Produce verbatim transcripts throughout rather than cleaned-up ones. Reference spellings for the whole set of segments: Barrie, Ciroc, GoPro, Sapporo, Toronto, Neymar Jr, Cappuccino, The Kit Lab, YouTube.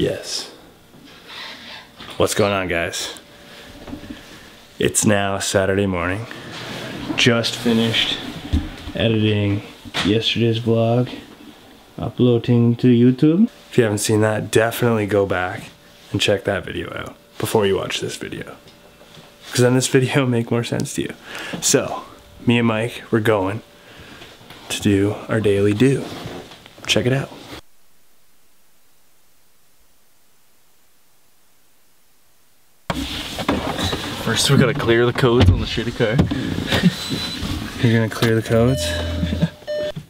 Yes. What's going on, guys? It's now Saturday morning. Just finished editing yesterday's vlog, uploading to YouTube. If you haven't seen that, definitely go back and check that video out before you watch this video, because then this video will make more sense to you. So, me and Mike, we're going to do our daily do. Check it out. First, we gotta clear the codes on the shitty car. You're gonna clear the codes? Yeah.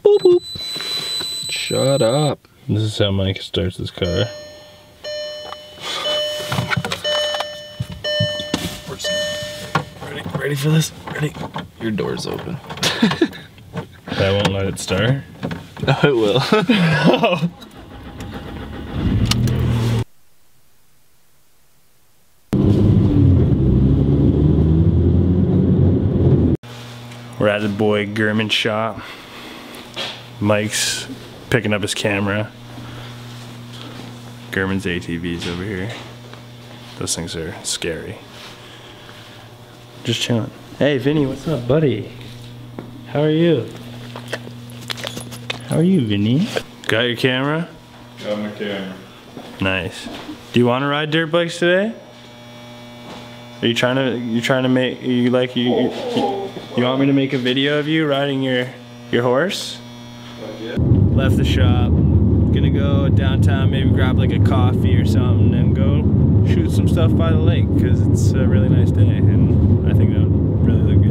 Boop, boop. Shut up. This is how Mike starts his car. Ready? Ready for this? Ready? Your door's open. I won't let it start? No, it will. No. We're at the boy German's shop. Mike's picking up his camera. German's A T Vs over here. Those things are scary. Just chilling. Hey Vinny, what's up, buddy? How are you? How are you, Vinny? Got your camera? Got my camera. Nice. Do you want to ride dirt bikes today? Are you trying to? You trying to make? Are you like you? you, you You want me to make a video of you riding your your horse? Yeah. Left the shop. Gonna go downtown, maybe grab like a coffee or something, and go shoot some stuff by the lake because it's a really nice day, and I think that would really look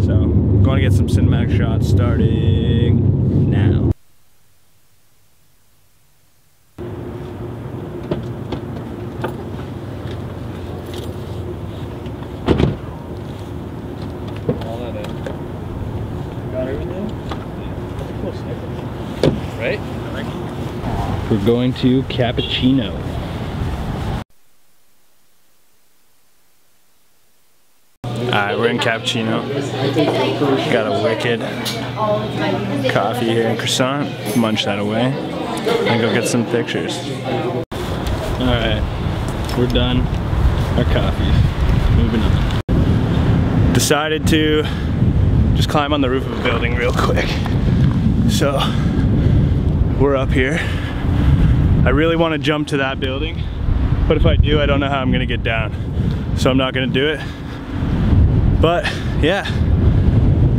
good. So, going to get some cinematic shots starting now. Right? We're going to Cappuccino. Alright, we're in Cappuccino. Got a wicked coffee here and croissant. Munch that away and go get some pictures. Alright, we're done. Our coffees. Moving on. Decided to just climb on the roof of a building real quick. So, we're up here. I really want to jump to that building, but if I do, I don't know how I'm gonna get down. So I'm not gonna do it. But yeah,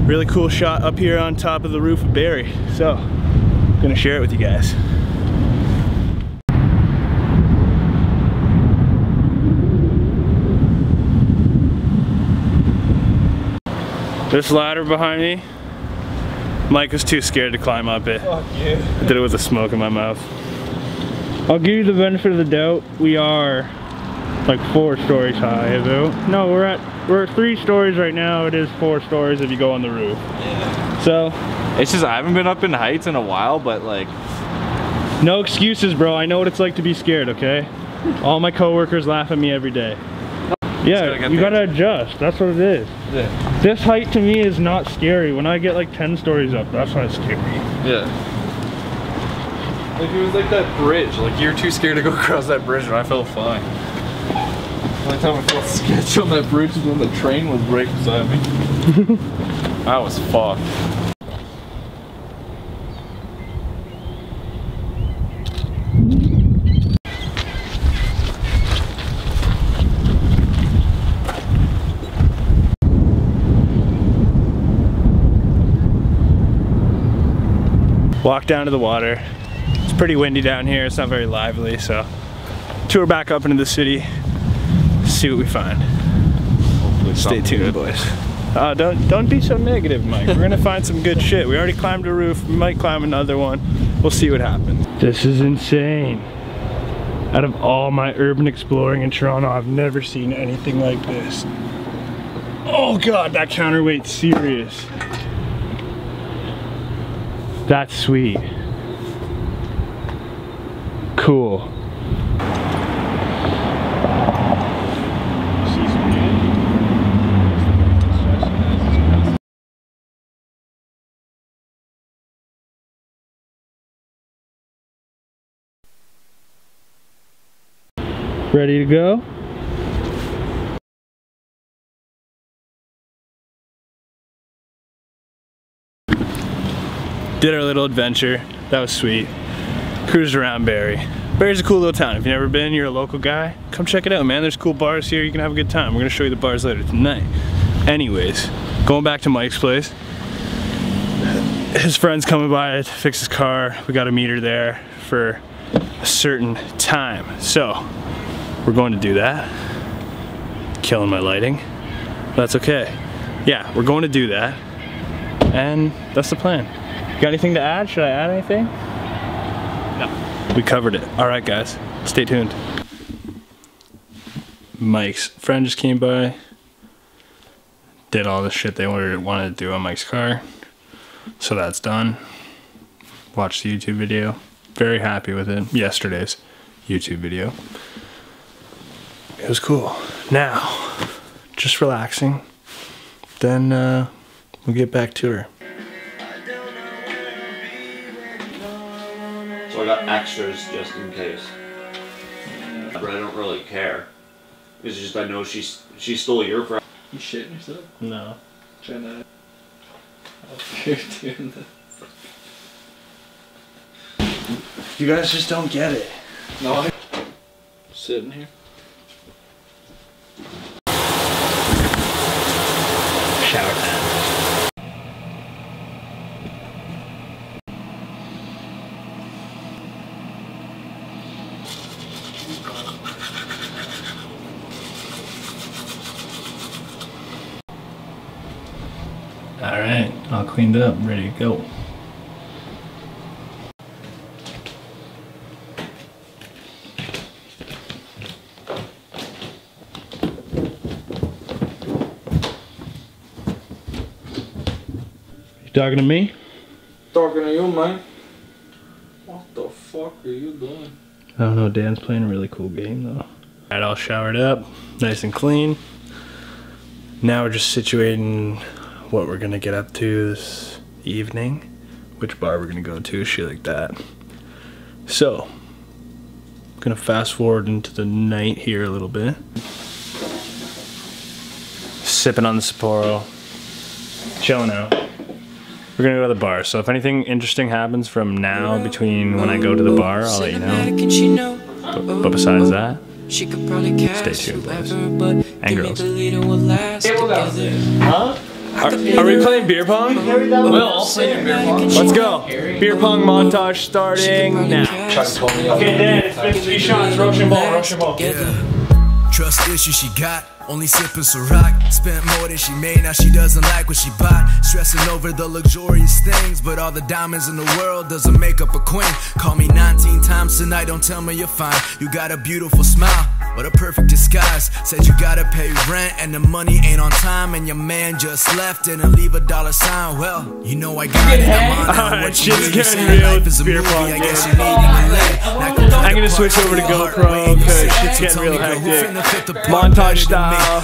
really cool shot up here on top of the roof of Barrie. So, I'm gonna share it with you guys. This ladder behind me, Mike was too scared to climb up it. Fuck you. I did it with a smoke in my mouth. I'll give you the benefit of the doubt. We are like four stories high though. No, we're at we're at three stories right now. It is four stories if you go on the roof. Yeah. So it's just I haven't been up in heights in a while, but like no excuses, bro. I know what it's like to be scared, okay? All my coworkers laugh at me every day. Yeah, gotta you gotta adjust. That's what it is. Yeah. This height to me is not scary. When I get like ten stories up, that's when it's scary. Yeah. Like it was like that bridge. Like you were too scared to go across that bridge, and I felt fine. The only time I felt sketch on that bridge was when the train was right beside me. I was fucked. Walk down to the water. It's pretty windy down here. It's not very lively, so tour back up into the city. See what we find. Hopefully stay tuned, boys. Uh, don't don't be so negative, Mike. We're gonna find some good shit. We already climbed a roof. We might climb another one. We'll see what happens. This is insane. Out of all my urban exploring in Toronto, I've never seen anything like this. Oh God, that counterweight's serious. That's sweet. Cool. Ready to go? Did our little adventure. That was sweet. Cruised around Barrie. Barrie's a cool little town. If you've never been, you're a local guy, come check it out, man. There's cool bars here. You can have a good time. We're gonna show you the bars later tonight. Anyways, going back to Mike's place. His friend's coming by to fix his car. We got a meter there for a certain time. So, we're going to do that. Killing my lighting. That's okay. Yeah, we're going to do that. And that's the plan. Got anything to add? Should I add anything? No. We covered it. All right, guys. Stay tuned. Mike's friend just came by. Did all the shit they wanted to do on Mike's car. So that's done. Watched the YouTube video. Very happy with it. Yesterday's YouTube video. It was cool. Now, just relaxing. Then uh, we'll get back to her. So I got extras just in case, but I don't really care. It's just I know she's she stole your friend. You shitting yourself? No. Trying to. You're doing this. You guys just don't get it. No. I'm sitting here. Shower time. Alright, all cleaned up, ready to go. You talking to me? Talking to you, man. What the fuck are you doing? I don't know, Dan's playing a really cool game though. Alright, all showered up, nice and clean. Now we're just situating what we're gonna get up to this evening, which bar we're gonna go to, shit like that. So, I'm gonna fast forward into the night here a little bit. Sipping on the Sapporo, chilling out. We're gonna go to the bar, so if anything interesting happens from now between when I go to the bar, I'll let you know. But, but besides that, she could probably stay tuned, boys and girls. Huh? Are, are we playing beer pong? We'll all play beer pong. Let's go. Beer pong montage starting now. Okay, Dan, it's been three shots. Russian ball, Russian ball. Yeah. Trust issue she got. Only sipping Ciroc. Spent more than she made. Now she doesn't like what she bought. Stressing over the luxurious things, but all the diamonds in the world doesn't make up a queen. Call me nineteen times tonight. Don't tell me you're fine. You got a beautiful smile. What a perfect disguise. Said you gotta pay rent and the money ain't on time, and your man just left and leave a dollar sign. Well, you know I got it. I'm on it. What you really life is a movie. I guess you need to I'm gonna switch over to GoPro because shit's getting real hectic. Montage style. Because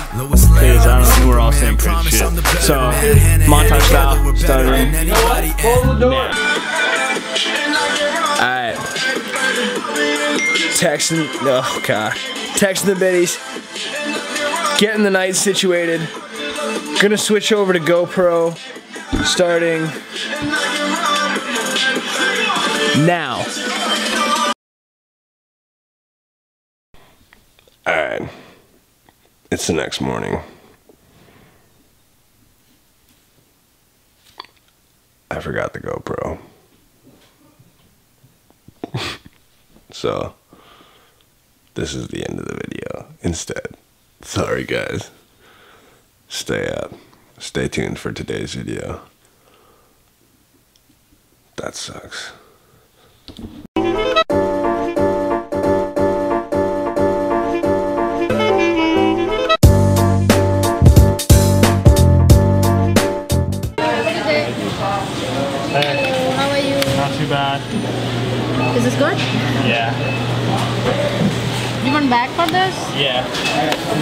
I don't know, we're all saying pretty shit. So montage style starting. Alright. Texting. Oh god. Texting the biddies, getting the night situated. Gonna switch over to GoPro starting now. Alright, it's the next morning. I forgot the GoPro. So this is the end of the video instead. Sorry guys. Stay up. Stay tuned for today's video. That sucks. Hey. How are you? Not too bad. Is this good? Yeah. You want back for this? Yeah.